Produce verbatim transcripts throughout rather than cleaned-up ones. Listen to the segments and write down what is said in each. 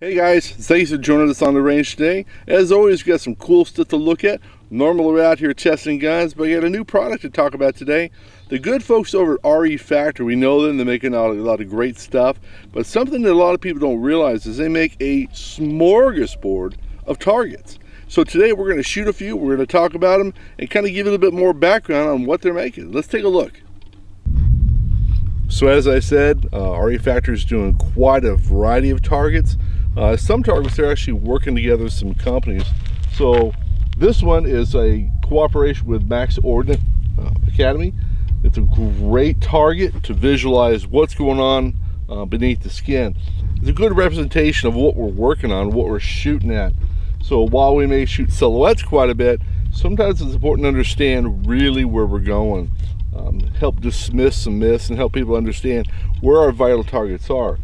Hey guys, thanks for joining us on the range today. As always, we got some cool stuff to look at. Normally we're out here testing guns, but we got a new product to talk about today. The good folks over at R E Factor, we know them, they're making a lot of great stuff, but something that a lot of people don't realize is they make a smorgasbord of targets. So today we're going to shoot a few, we're going to talk about them, and kind of give a little bit more background on what they're making. Let's take a look. So as I said, uh, R E Factor is doing quite a variety of targets. Uh, some targets are actually working together with some companies. So this one is a cooperation with Max Ordnance uh, Academy. It's a great target to visualize what's going on uh, beneath the skin. It's a good representation of what we're working on, what we're shooting at. So while we may shoot silhouettes quite a bit, sometimes it's important to understand really where we're going. Um, help dismiss some myths and help people understand where our vital targets are.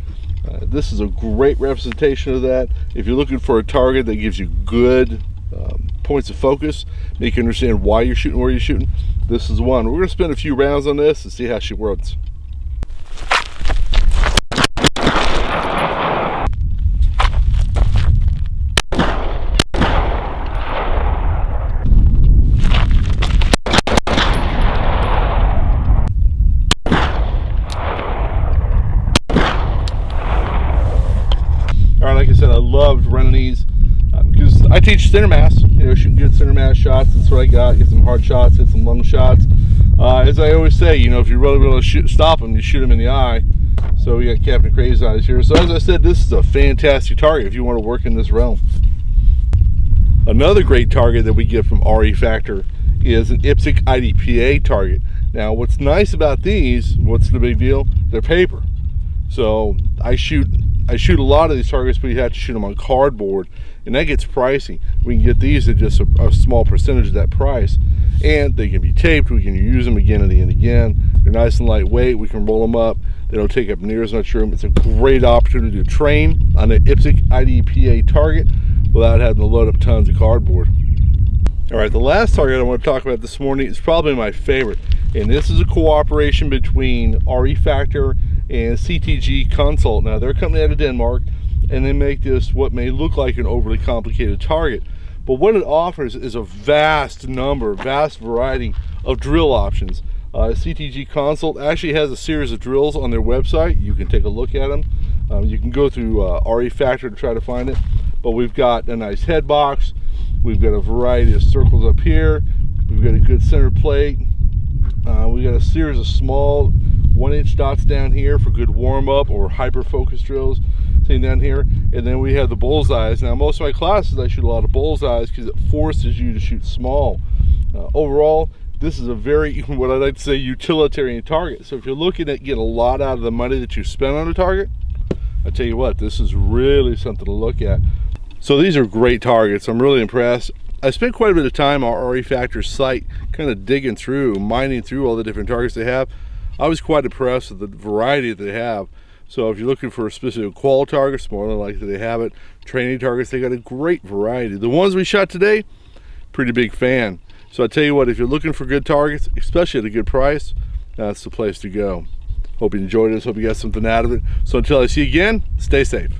Uh, this is a great representation of that. If you're looking for a target that gives you good um, points of focus, make you understand why you're shooting, where you're shooting, this is one. We're going to spend a few rounds on this and see how she works. I loved running these uh, because I teach center mass, you know, shooting good center mass shots. That's what I got. Get some hard shots, hit some long shots. Uh, as I always say, you know, if you really want to shoot, stop them, you shoot them in the eye. So we got Captain Crazy Eyes here. So as I said, this is a fantastic target if you want to work in this realm. Another great target that we get from R E Factor is an I P S C I D P A target. Now, what's nice about these? What's the big deal? They're paper. So I shoot. I shoot a lot of these targets, but you have to shoot them on cardboard, and that gets pricey. We can get these at just a, a small percentage of that price, and they can be taped. We can use them again and again and again. They're nice and lightweight. We can roll them up. They don't take up near as much room. It's a great opportunity to train on an I P S C I D P A target without having to load up tons of cardboard. All right, the last target I want to talk about this morning is probably my favorite, and this is a cooperation between R E Factor and C T G Consult. Now, they're a company out of Denmark, and they make this what may look like an overly complicated target, but what it offers is a vast number, vast variety of drill options. Uh, C T G Consult actually has a series of drills on their website. You can take a look at them. Um, you can go through uh, R E Factor to try to find it, but we've got a nice head box. We've got a variety of circles up here. We've got a good center plate. Uh, we've got a series of small one inch dots down here for good warm-up or hyper focus drills, same down here, and then we have the bullseyes. Now, most of my classes I shoot a lot of bullseyes because it forces you to shoot small. Uh, overall, this is a very, what I like to say, utilitarian target. So if you're looking at getting a lot out of the money that you spend on a target, I tell you what, this is really something to look at. So these are great targets. I'm really impressed. I spent quite a bit of time on R E Factor's site kind of digging through, mining through all the different targets they have. I was quite impressed with the variety that they have. So if you're looking for a specific qual targets, more than likely they have it. Training targets, they got a great variety. The ones we shot today, pretty big fan. So I tell you what, if you're looking for good targets, especially at a good price, that's the place to go. Hope you enjoyed this, hope you got something out of it. So until I see you again, stay safe.